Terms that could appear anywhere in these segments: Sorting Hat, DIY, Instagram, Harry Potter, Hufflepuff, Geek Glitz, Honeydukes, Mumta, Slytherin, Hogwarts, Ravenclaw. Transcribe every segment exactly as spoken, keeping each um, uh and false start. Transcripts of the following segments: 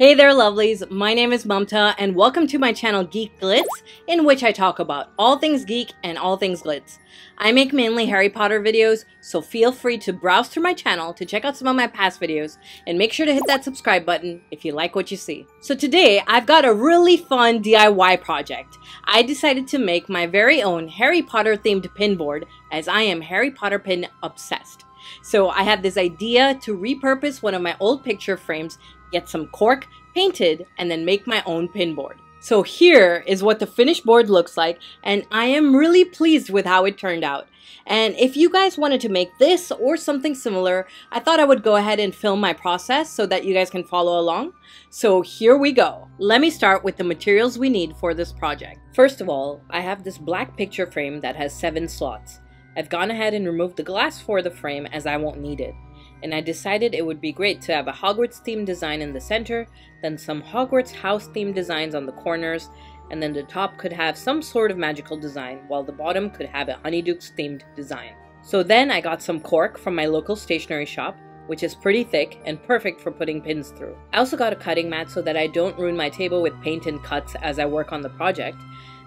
Hey there lovelies, my name is Mumta and welcome to my channel Geek Glitz, in which I talk about all things geek and all things glitz. I make mainly Harry Potter videos, so feel free to browse through my channel to check out some of my past videos and make sure to hit that subscribe button if you like what you see. So today I've got a really fun D I Y project. I decided to make my very own Harry Potter themed pin board, as I am Harry Potter pin obsessed. So I had this idea to repurpose one of my old picture frames, get some cork, painted, and then make my own pin board. So here is what the finished board looks like, and I am really pleased with how it turned out. And if you guys wanted to make this or something similar, I thought I would go ahead and film my process so that you guys can follow along. So here we go. Let me start with the materials we need for this project. First of all, I have this black picture frame that has seven slots. I've gone ahead and removed the glass for the frame as I won't need it. And I decided it would be great to have a Hogwarts themed design in the center, then some Hogwarts house themed designs on the corners, and then the top could have some sort of magical design, while the bottom could have a Honeydukes themed design. So then I got some cork from my local stationery shop, which is pretty thick and perfect for putting pins through. I also got a cutting mat so that I don't ruin my table with paint and cuts as I work on the project.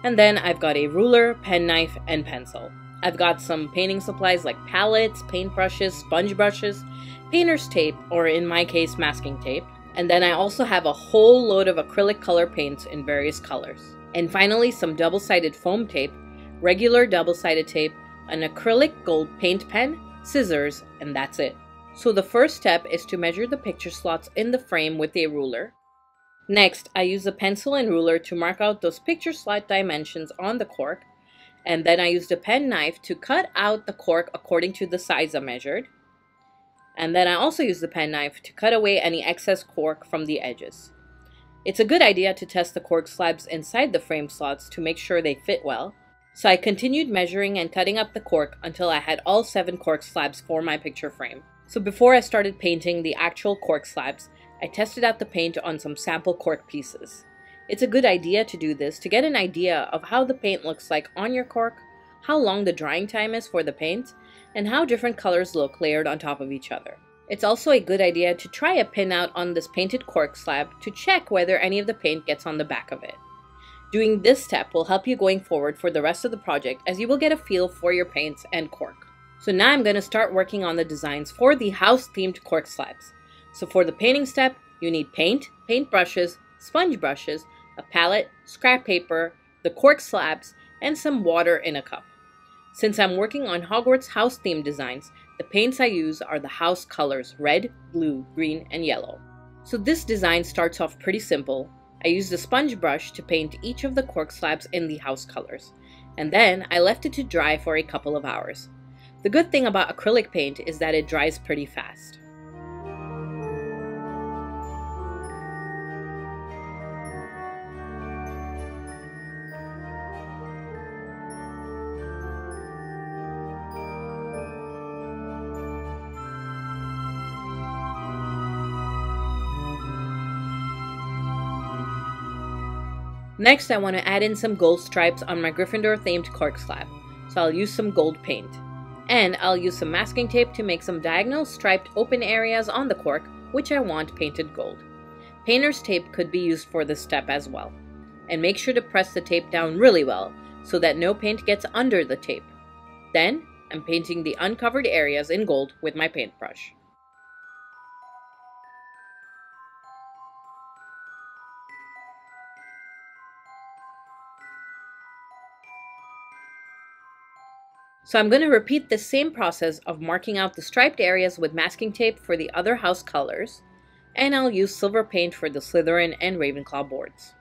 And then I've got a ruler, penknife, and pencil. I've got some painting supplies like palettes, paintbrushes, sponge brushes, painter's tape, or in my case, masking tape. And then I also have a whole load of acrylic color paints in various colors. And finally, some double-sided foam tape, regular double-sided tape, an acrylic gold paint pen, scissors, and that's it. So the first step is to measure the picture slots in the frame with a ruler. Next, I use a pencil and ruler to mark out those picture slot dimensions on the cork. And then I used a pen knife to cut out the cork according to the size I measured. And then I also used the pen knife to cut away any excess cork from the edges. It's a good idea to test the cork slabs inside the frame slots to make sure they fit well. So I continued measuring and cutting up the cork until I had all seven cork slabs for my picture frame. So before I started painting the actual cork slabs, I tested out the paint on some sample cork pieces. It's a good idea to do this to get an idea of how the paint looks like on your cork, how long the drying time is for the paint, and how different colors look layered on top of each other. It's also a good idea to try a pin out on this painted cork slab to check whether any of the paint gets on the back of it. Doing this step will help you going forward for the rest of the project, as you will get a feel for your paints and cork. So now I'm going to start working on the designs for the house themed cork slabs. So for the painting step, you need paint, paint brushes, sponge brushes, a palette, scrap paper, the cork slabs, and some water in a cup. Since I'm working on Hogwarts house themed designs, the paints I use are the house colors red, blue, green, and yellow. So this design starts off pretty simple. I used a sponge brush to paint each of the cork slabs in the house colors, and then I left it to dry for a couple of hours. The good thing about acrylic paint is that it dries pretty fast. Next, I want to add in some gold stripes on my Gryffindor-themed cork slab, so I'll use some gold paint. And I'll use some masking tape to make some diagonal striped open areas on the cork, which I want painted gold. Painter's tape could be used for this step as well. And make sure to press the tape down really well, so that no paint gets under the tape. Then, I'm painting the uncovered areas in gold with my paintbrush. So I'm going to repeat the same process of marking out the striped areas with masking tape for the other house colors, and I'll use silver paint for the Slytherin and Ravenclaw boards.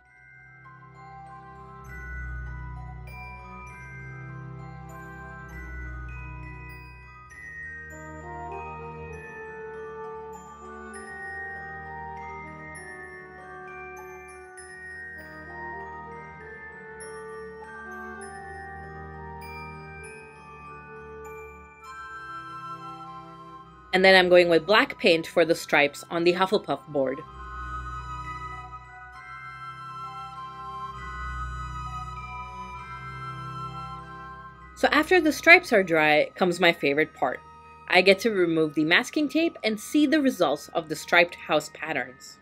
And then I'm going with black paint for the stripes on the Hufflepuff board. So after the stripes are dry comes my favorite part. I get to remove the masking tape and see the results of the striped house patterns.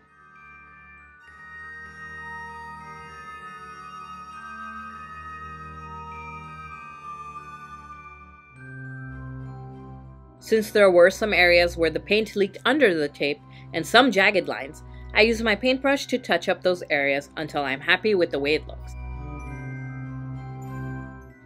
Since there were some areas where the paint leaked under the tape and some jagged lines, I use my paintbrush to touch up those areas until I'm happy with the way it looks.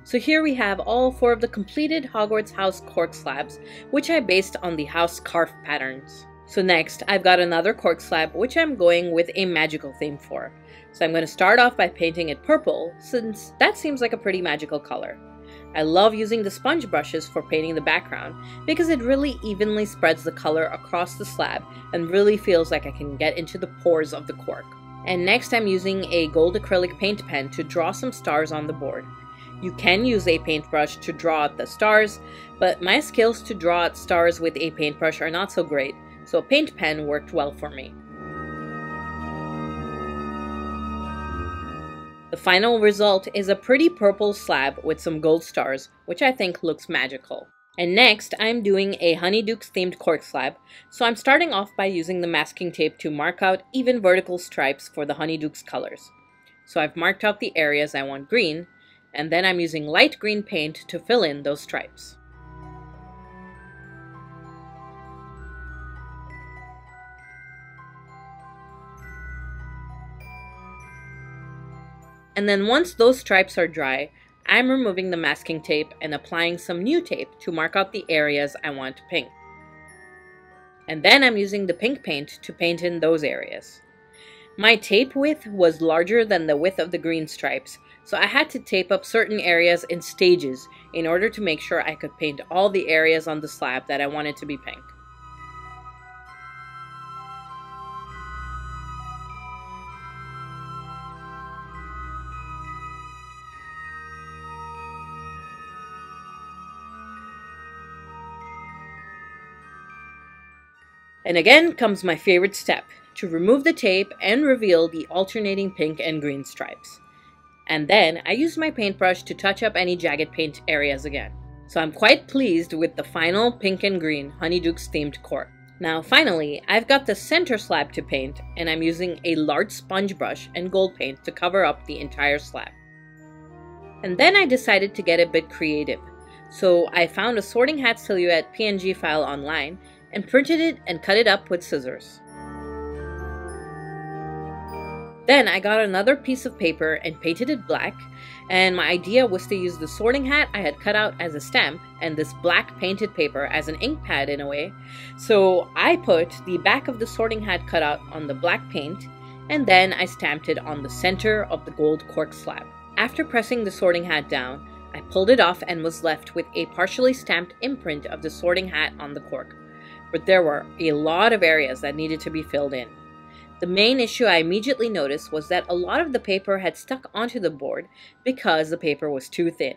So here we have all four of the completed Hogwarts house cork slabs, which I based on the house scarf patterns. So next, I've got another cork slab which I'm going with a magical theme for. So I'm going to start off by painting it purple, since that seems like a pretty magical color. I love using the sponge brushes for painting the background because it really evenly spreads the color across the slab and really feels like I can get into the pores of the cork. And next I'm using a gold acrylic paint pen to draw some stars on the board. You can use a paintbrush to draw out the stars, but my skills to draw out stars with a paintbrush are not so great, so a paint pen worked well for me. The final result is a pretty purple slab with some gold stars, which I think looks magical. And next, I'm doing a Honeydukes themed cork slab, so I'm starting off by using the masking tape to mark out even vertical stripes for the Honeydukes colors. So I've marked out the areas I want green, and then I'm using light green paint to fill in those stripes. And then once those stripes are dry, I'm removing the masking tape and applying some new tape to mark out the areas I want pink. And then I'm using the pink paint to paint in those areas. My tape width was larger than the width of the green stripes, so I had to tape up certain areas in stages in order to make sure I could paint all the areas on the slab that I wanted to be pink. And again comes my favorite step, to remove the tape and reveal the alternating pink and green stripes. And then I used my paintbrush to touch up any jagged paint areas again. So I'm quite pleased with the final pink and green Honeydukes themed cork. Now finally, I've got the center slab to paint, and I'm using a large sponge brush and gold paint to cover up the entire slab. And then I decided to get a bit creative. So I found a Sorting Hat silhouette P N G file online and printed it and cut it up with scissors. Then I got another piece of paper and painted it black, and my idea was to use the Sorting Hat I had cut out as a stamp and this black painted paper as an ink pad in a way. So I put the back of the Sorting Hat cutout on the black paint, and then I stamped it on the center of the gold cork slab. After pressing the Sorting Hat down, I pulled it off and was left with a partially stamped imprint of the Sorting Hat on the cork. But there were a lot of areas that needed to be filled in. The main issue I immediately noticed was that a lot of the paper had stuck onto the board because the paper was too thin.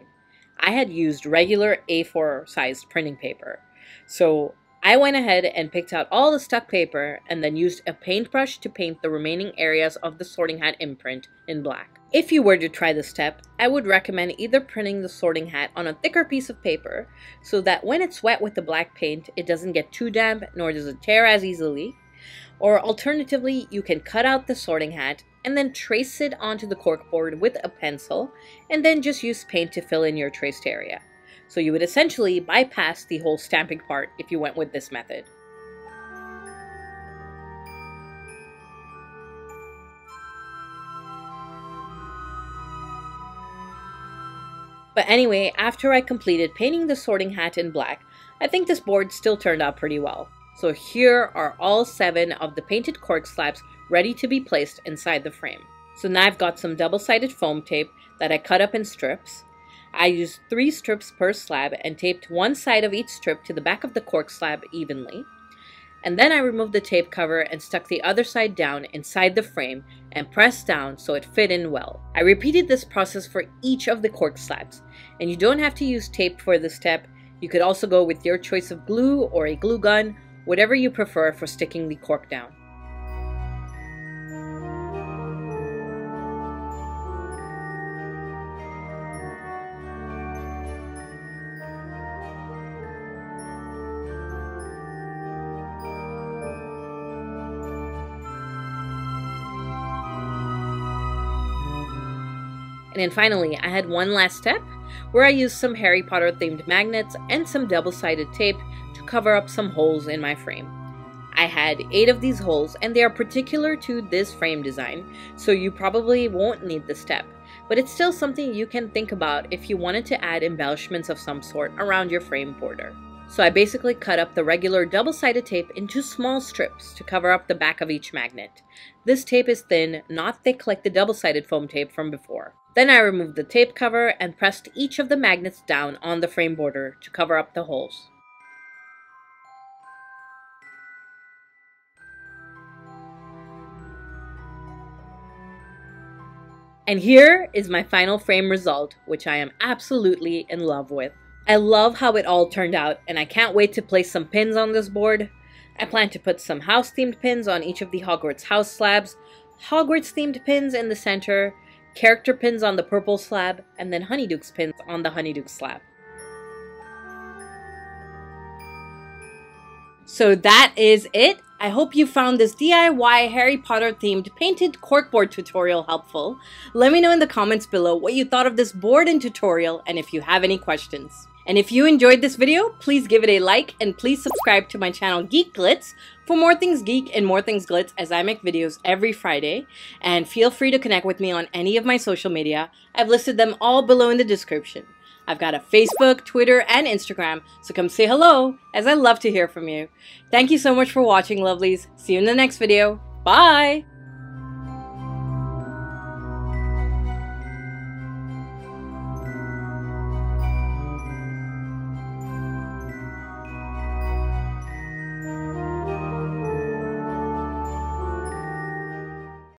I had used regular A four sized printing paper. So I went ahead and picked out all the stuck paper and then used a paintbrush to paint the remaining areas of the Sorting Hat imprint in black. If you were to try this step, I would recommend either printing the Sorting Hat on a thicker piece of paper so that when it's wet with the black paint, it doesn't get too damp nor does it tear as easily. Or alternatively, you can cut out the Sorting Hat and then trace it onto the corkboard with a pencil and then just use paint to fill in your traced area. So you would essentially bypass the whole stamping part if you went with this method. But anyway, after I completed painting the Sorting Hat in black, I think this board still turned out pretty well. So here are all seven of the painted cork slabs ready to be placed inside the frame. So now I've got some double-sided foam tape that I cut up in strips. I used three strips per slab and taped one side of each strip to the back of the cork slab evenly. And then I removed the tape cover and stuck the other side down inside the frame and pressed down so it fit in well. I repeated this process for each of the cork slabs, and you don't have to use tape for this step. You could also go with your choice of glue or a glue gun, whatever you prefer for sticking the cork down. And then finally, I had one last step where I used some Harry Potter themed magnets and some double-sided tape to cover up some holes in my frame. I had eight of these holes, and they are particular to this frame design, so you probably won't need this step, but it's still something you can think about if you wanted to add embellishments of some sort around your frame border. So I basically cut up the regular double-sided tape into small strips to cover up the back of each magnet. This tape is thin, not thick like the double-sided foam tape from before. Then I removed the tape cover and pressed each of the magnets down on the frame border to cover up the holes. And here is my final frame result, which I am absolutely in love with. I love how it all turned out, and I can't wait to place some pins on this board. I plan to put some house-themed pins on each of the Hogwarts house slabs, Hogwarts-themed pins in the center, character pins on the purple slab, and then Honeydukes pins on the Honeydukes slab. So that is it. I hope you found this D I Y Harry Potter themed painted corkboard tutorial helpful. Let me know in the comments below what you thought of this board and tutorial, and if you have any questions. And if you enjoyed this video, please give it a like, and please subscribe to my channel Geek Glitz for more things geek and more things glitz, as I make videos every Friday. And feel free to connect with me on any of my social media. I've listed them all below in the description. I've got a Facebook, Twitter, and Instagram, so come say hello, as I love to hear from you. Thank you so much for watching, lovelies. See you in the next video. Bye!